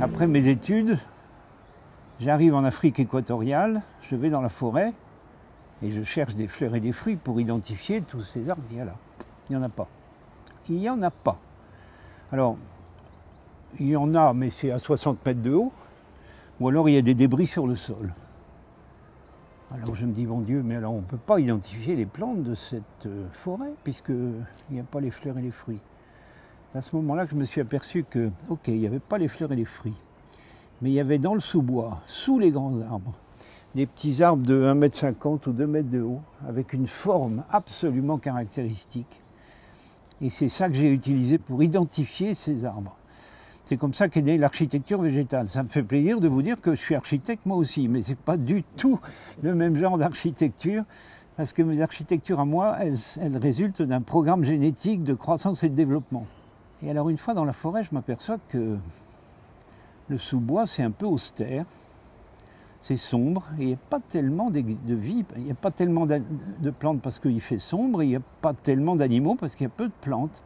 Après mes études, j'arrive en Afrique équatoriale, je vais dans la forêt et je cherche des fleurs et des fruits pour identifier tous ces arbres qu'il y a là. Il n'y en a pas. Il n'y en a pas. Alors, il y en a, mais c'est à 60 mètres de haut, ou alors il y a des débris sur le sol. Alors je me dis, mon Dieu, mais alors on ne peut pas identifier les plantes de cette forêt, puisqu'il n'y a pas les fleurs et les fruits. C'est à ce moment-là que je me suis aperçu que, ok, il n'y avait pas les fleurs et les fruits, mais il y avait dans le sous-bois, sous les grands arbres, des petits arbres de 1,50 m ou 2 mètres de haut, avec une forme absolument caractéristique. Et c'est ça que j'ai utilisé pour identifier ces arbres. C'est comme ça qu'est née l'architecture végétale. Ça me fait plaisir de vous dire que je suis architecte moi aussi, mais ce n'est pas du tout le même genre d'architecture, parce que mes architectures à moi, elles résultent d'un programme génétique de croissance et de développement. Et alors une fois dans la forêt, je m'aperçois que le sous-bois, c'est un peu austère, c'est sombre, et il n'y a pas tellement de vie, il n'y a pas tellement de plantes parce qu'il fait sombre, et il n'y a pas tellement d'animaux parce qu'il y a peu de plantes.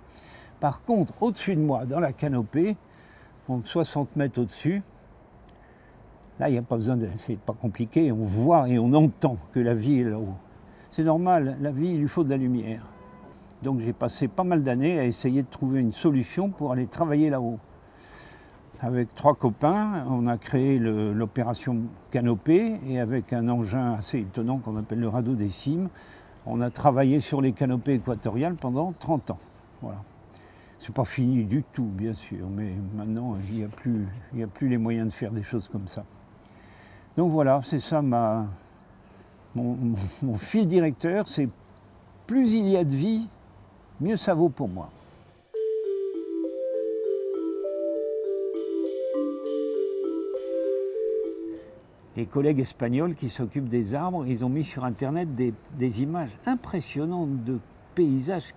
Par contre, au-dessus de moi, dans la canopée, donc 60 mètres au-dessus, là il n'y a pas besoin, c'est pas compliqué, on voit et on entend que la vie est là-haut. C'est normal, la vie il lui faut de la lumière. Donc j'ai passé pas mal d'années à essayer de trouver une solution pour aller travailler là-haut. Avec trois copains, on a créé l'opération Canopée et avec un engin assez étonnant qu'on appelle le radeau des cimes, on a travaillé sur les canopées équatoriales pendant 30 ans. Voilà. C'est pas fini du tout, bien sûr, mais maintenant, il n'y a plus les moyens de faire des choses comme ça. Donc voilà, c'est ça mon fil directeur, c'est plus il y a de vie, mieux ça vaut pour moi. Les collègues espagnols qui s'occupent des arbres, ils ont mis sur Internet des images impressionnantes de paysages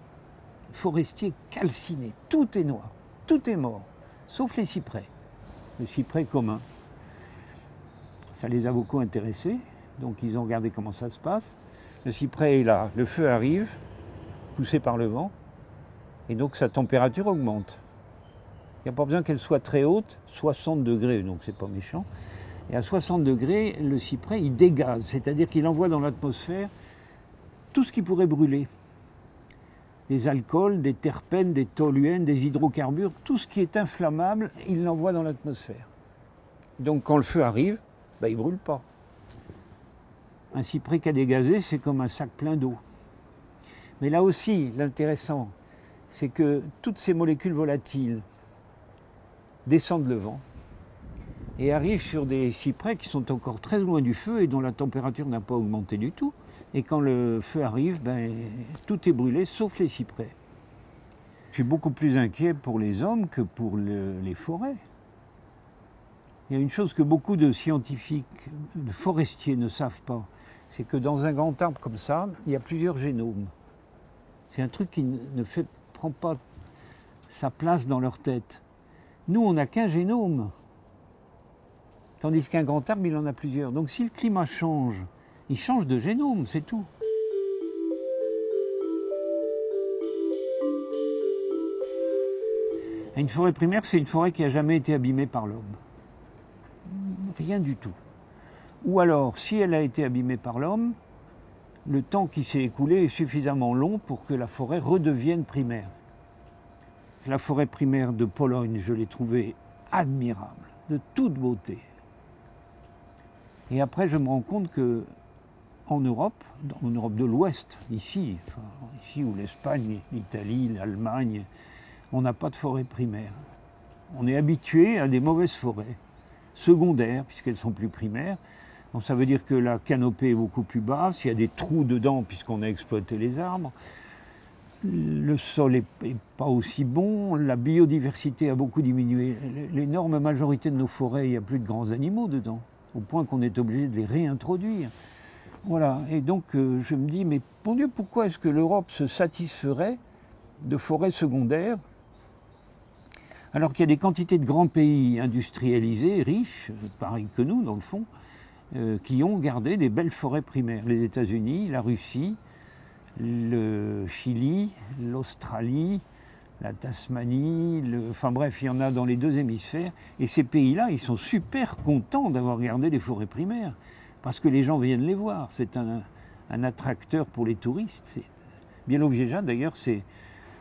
forestier calciné, tout est noir, tout est mort, sauf les cyprès, le cyprès commun. Ça les a beaucoup intéressés, donc ils ont regardé comment ça se passe. Le cyprès est là, le feu arrive, poussé par le vent, et donc sa température augmente. Il n'y a pas besoin qu'elle soit très haute, 60 degrés, donc c'est pas méchant. Et à 60 degrés, le cyprès, il dégaze, c'est-à-dire qu'il envoie dans l'atmosphère tout ce qui pourrait brûler. Des alcools, des terpènes, des toluènes, des hydrocarbures, tout ce qui est inflammable, il l'envoie dans l'atmosphère. Donc quand le feu arrive, ben, il ne brûle pas. Un cyprès qui a dégazé, c'est comme un sac plein d'eau. Mais là aussi, l'intéressant, c'est que toutes ces molécules volatiles descendent le vent et arrivent sur des cyprès qui sont encore très loin du feu et dont la température n'a pas augmenté du tout. Et quand le feu arrive, ben, tout est brûlé, sauf les cyprès. Je suis beaucoup plus inquiet pour les hommes que pour les forêts. Il y a une chose que beaucoup de scientifiques, de forestiers ne savent pas, c'est que dans un grand arbre comme ça, il y a plusieurs génomes. C'est un truc qui ne prend pas sa place dans leur tête. Nous, on n'a qu'un génome, tandis qu'un grand arbre, il en a plusieurs. Donc si le climat change, il change de génome, c'est tout. Une forêt primaire, c'est une forêt qui n'a jamais été abîmée par l'homme. Rien du tout. Ou alors, si elle a été abîmée par l'homme, le temps qui s'est écoulé est suffisamment long pour que la forêt redevienne primaire. La forêt primaire de Pologne, je l'ai trouvée admirable, de toute beauté. Et après, je me rends compte que en Europe de l'Ouest, ici où l'Espagne, l'Italie, l'Allemagne, on n'a pas de forêt primaire. On est habitué à des mauvaises forêts, secondaires, puisqu'elles sont plus primaires. Donc ça veut dire que la canopée est beaucoup plus basse, il y a des trous dedans puisqu'on a exploité les arbres. Le sol n'est pas aussi bon, la biodiversité a beaucoup diminué. L'énorme majorité de nos forêts, il n'y a plus de grands animaux dedans, au point qu'on est obligé de les réintroduire. Voilà, et donc je me dis, mais mon Dieu, pourquoi est-ce que l'Europe se satisferait de forêts secondaires alors qu'il y a des quantités de grands pays industrialisés, riches, pareil que nous dans le fond, qui ont gardé des belles forêts primaires. Les États-Unis, la Russie, le Chili, l'Australie, la Tasmanie, enfin bref, il y en a dans les deux hémisphères. Et ces pays-là, ils sont super contents d'avoir gardé les forêts primaires, parce que les gens viennent les voir. C'est un attracteur pour les touristes. Bielowieża, d'ailleurs, c'est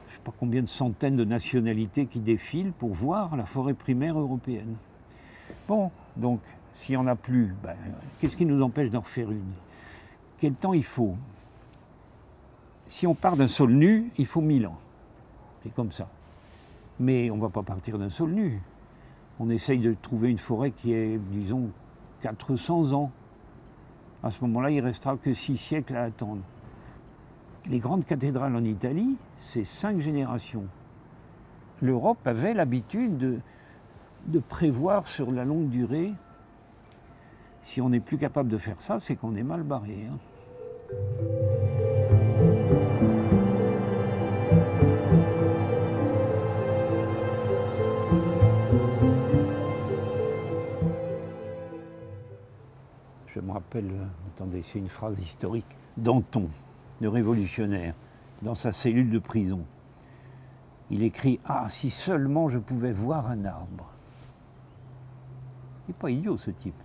je ne sais pas combien de centaines de nationalités qui défilent pour voir la forêt primaire européenne. Bon, donc, s'il n'y en a plus, ben, qu'est-ce qui nous empêche d'en refaire une? Quel temps il faut? Si on part d'un sol nu, il faut 1000 ans. C'est comme ça. Mais on ne va pas partir d'un sol nu. On essaye de trouver une forêt qui est, disons, 400 ans. À ce moment-là, il ne restera que 6 siècles à attendre. Les grandes cathédrales en Italie, c'est 5 générations. L'Europe avait l'habitude de prévoir sur la longue durée. Si on n'est plus capable de faire ça, c'est qu'on est mal barré, hein. Je me rappelle, attendez, c'est une phrase historique, Danton, le révolutionnaire, dans sa cellule de prison. Il écrit « Ah, si seulement je pouvais voir un arbre ». Il n'est pas idiot, ce type.